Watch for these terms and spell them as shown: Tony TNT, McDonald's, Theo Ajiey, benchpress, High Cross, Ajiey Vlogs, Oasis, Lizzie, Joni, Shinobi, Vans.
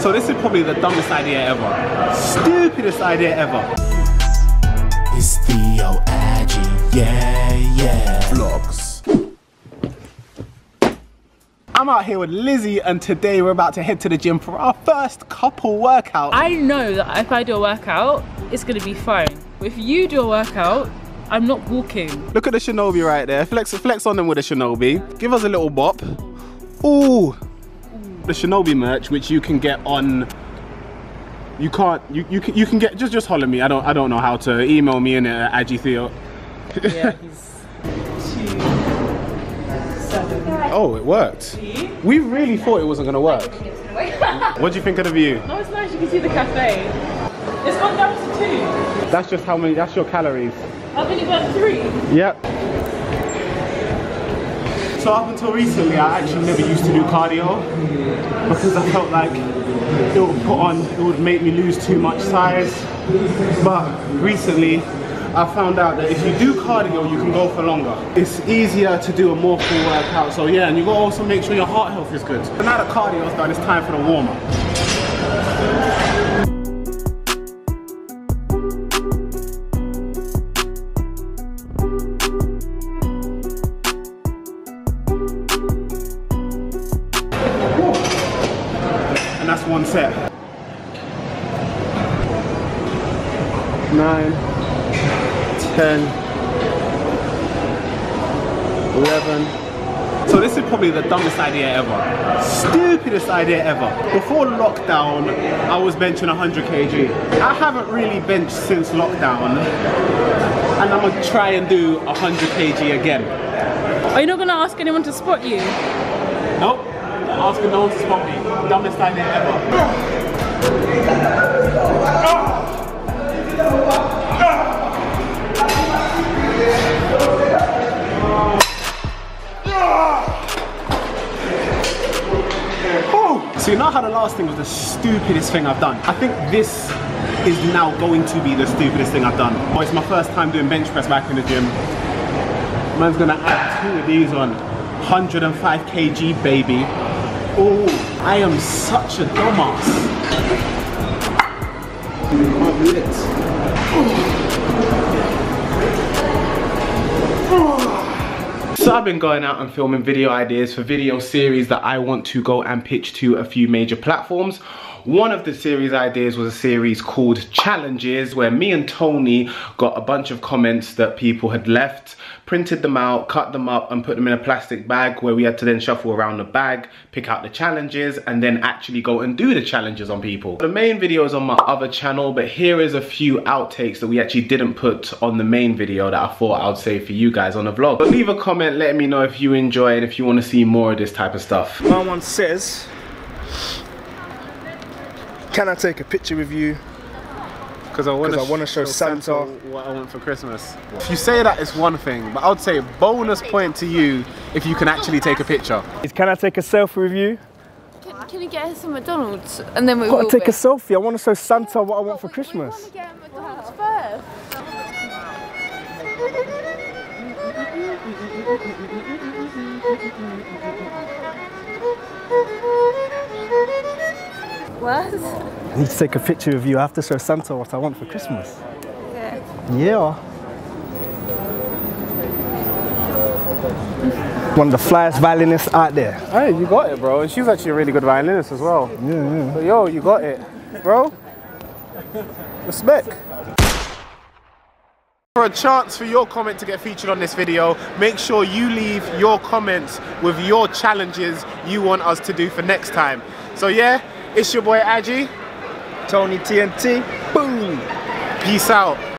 So this is probably the dumbest idea ever. Stupidest idea ever. It's Theo Ajiey, Vlogs. I'm out here with Lizzie and today we're about to head to the gym for our first couple workout. I know that if I do a workout, it's gonna be fine. If you do a workout, I'm not walking. Look at the Shinobi right there. Flex on them with the Shinobi. Give us a little bop. Ooh. The Shinobi merch, which you can get on, you can get, just holler me. I don't know how to. Email me in at Ajiey Theo. Yeah, he's 27. Oh, it worked. We really thought it wasn't gonna work. What do you think of the view? No, it's nice. You can see the cafe. It's gone down to 2. That's just how many. That's your calories. I've only got 3. Yep. So up until recently, I actually never used to do cardio because I felt like it would make me lose too much size. But recently, I found out that if you do cardio, you can go for longer. It's easier to do a more full workout. So yeah, and you gotta also make sure your heart health is good. So now the cardio's done, it's time for the warm up. That's one set. 9, 10, 11. So this is probably the dumbest idea ever. Stupidest idea ever. Before lockdown, I was benching 100 kg. I haven't really benched since lockdown. And I'm gonna try and do 100 kg again. Are you not gonna ask anyone to spot you? Nope. Asking no one to spot me. Dumbest idea ever. So you know how the last thing was the stupidest thing I've done? I think this is now going to be the stupidest thing I've done. Oh, it's my first time doing bench press back in the gym. Man's gonna add 2 of these on. 105 kg, baby. Oh, I am such a dumbass. So I've been going out and filming video ideas for video series that I want to go and pitch to a few major platforms. One of the series ideas was a series called Challenges, where me and Tony got a bunch of comments that people had left, printed them out, cut them up and put them in a plastic bag where we had to then shuffle around the bag, pick out the challenges and then actually go and do the challenges on people. The main video is on my other channel, but here is a few outtakes that we actually didn't put on the main video that I thought I would save for you guys on the vlog. But leave a comment, let me know if you enjoy and if you want to see more of this type of stuff. My one says, can I take a picture with you? Because I want to show Santa what I want for Christmas. If you say that, it's one thing, but I would say bonus point to you if you can actually take a picture. Can I take a selfie with you? Can we get us some McDonald's and then we've got to take a selfie. I want to show Santa what I want for Christmas. We want to get McDonald's first. What? I need to take a picture of you. I have to show Santa what I want for Christmas. Yeah. Yeah. One of the flyest violinists out there. Hey, you got it, bro. And she's actually a really good violinist as well. Yeah, yeah. So, yo, you got it, bro. Respect. For a chance for your comment to get featured on this video, make sure you leave your comments with your challenges you want us to do for next time. So, yeah, it's your boy Ajiey. Tony TNT. Boom. Peace out.